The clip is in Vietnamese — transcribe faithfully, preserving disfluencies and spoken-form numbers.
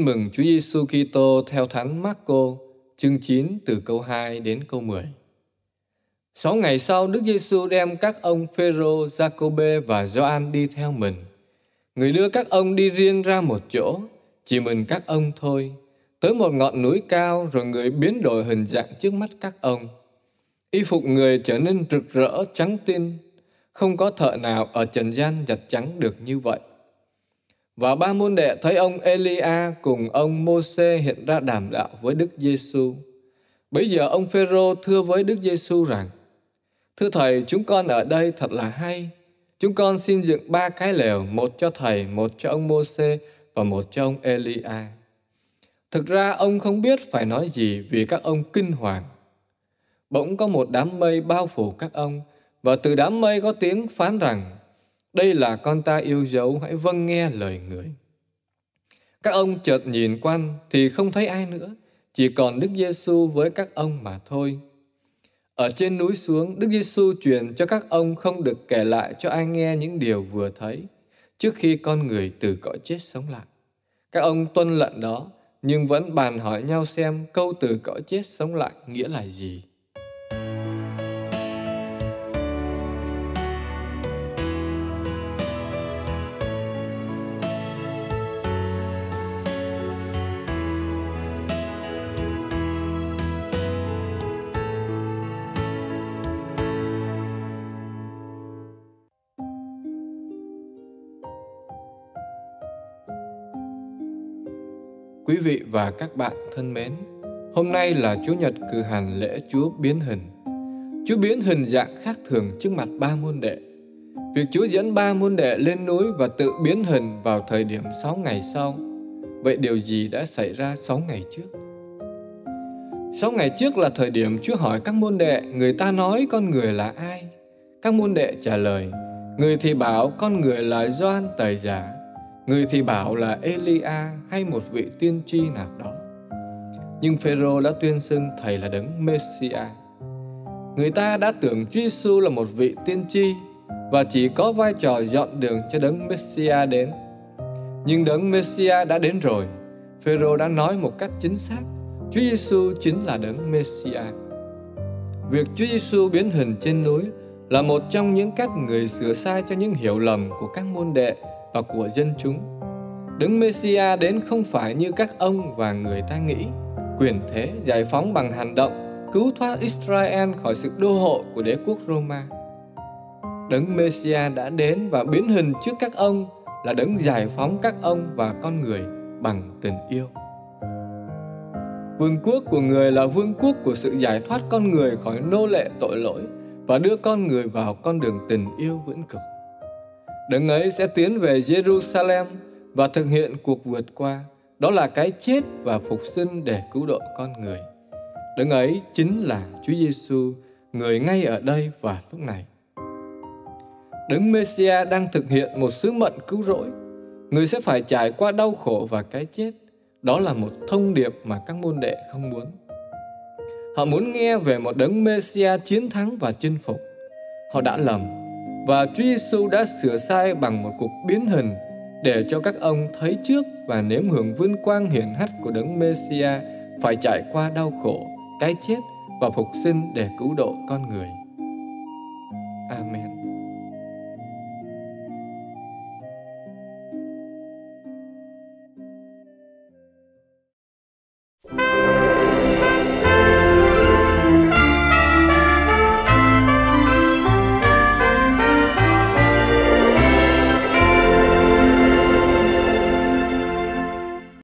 Tin mừng Chúa Giêsu Kitô theo Thánh Marco, chương chín từ câu hai đến câu mười. Sáu ngày sau, Đức Giêsu đem các ông Phêrô, Giacôbê và Gioan đi theo mình. Người đưa các ông đi riêng ra một chỗ, chỉ mình các ông thôi, tới một ngọn núi cao, rồi người biến đổi hình dạng trước mắt các ông. Y phục người trở nên rực rỡ trắng tinh, không có thợ nào ở trần gian giặt trắng được như vậy. Và ba môn đệ thấy ông Elia cùng ông Môsê hiện ra đàm đạo với Đức Giêsu. Bấy giờ ông Phêrô thưa với Đức Giêsu rằng: Thưa thầy, chúng con ở đây thật là hay. Chúng con xin dựng ba cái lều, một cho thầy, một cho ông Môsê và một cho ông Elia. Thực ra ông không biết phải nói gì vì các ông kinh hoàng. Bỗng có một đám mây bao phủ các ông, và từ đám mây có tiếng phán rằng: Đây là con ta yêu dấu, hãy vâng nghe lời người. Các ông chợt nhìn quanh thì không thấy ai nữa, chỉ còn Đức Giêsu với các ông mà thôi. Ở trên núi xuống, Đức Giêsu truyền cho các ông không được kể lại cho ai nghe những điều vừa thấy trước khi con người từ cõi chết sống lại. Các ông tuân lệnh đó, nhưng vẫn bàn hỏi nhau xem câu từ cõi chết sống lại nghĩa là gì. Quý vị và các bạn thân mến, hôm nay là Chủ nhật cử hành lễ Chúa biến hình. Chúa biến hình dạng khác thường trước mặt ba môn đệ. Việc Chúa dẫn ba môn đệ lên núi và tự biến hình vào thời điểm sáu ngày sau. Vậy điều gì đã xảy ra sáu ngày trước? sáu ngày trước là thời điểm Chúa hỏi các môn đệ: Người ta nói con người là ai? Các môn đệ trả lời: Người thì bảo con người là Gioan Tẩy Giả, người thì bảo là Elia hay một vị tiên tri nào đó. Nhưng Phêrô đã tuyên xưng thầy là Đấng Mêssia. Người ta đã tưởng Chúa Giêsu là một vị tiên tri và chỉ có vai trò dọn đường cho Đấng Mêssia đến. Nhưng Đấng Mêssia đã đến rồi. Phêrô đã nói một cách chính xác: Chúa Giêsu chính là Đấng Mêssia. Việc Chúa Giêsu biến hình trên núi là một trong những cách người sửa sai cho những hiểu lầm của các môn đệ và của dân chúng. Đấng Mêssia đến không phải như các ông và người ta nghĩ, quyền thế, giải phóng bằng hành động, cứu thoát Israel khỏi sự đô hộ của đế quốc Roma. Đấng Mêssia đã đến và biến hình trước các ông là đấng giải phóng các ông và con người bằng tình yêu. Vương quốc của người là vương quốc của sự giải thoát con người khỏi nô lệ tội lỗi và đưa con người vào con đường tình yêu vĩnh cửu. Đấng ấy sẽ tiến về Giêrusalem và thực hiện cuộc vượt qua, đó là cái chết và phục sinh để cứu độ con người. Đấng ấy chính là Chúa Giêsu, người ngay ở đây và lúc này. Đấng Mêssia đang thực hiện một sứ mệnh cứu rỗi. Người sẽ phải trải qua đau khổ và cái chết. Đó là một thông điệp mà các môn đệ không muốn. Họ muốn nghe về một Đấng Mêssia chiến thắng và chinh phục. Họ đã lầm, và Chúa Giêsu đã sửa sai bằng một cuộc biến hình để cho các ông thấy trước và nếm hưởng vinh quang hiển hách của Đấng Mêssia phải trải qua đau khổ, cái chết và phục sinh để cứu độ con người. Amen.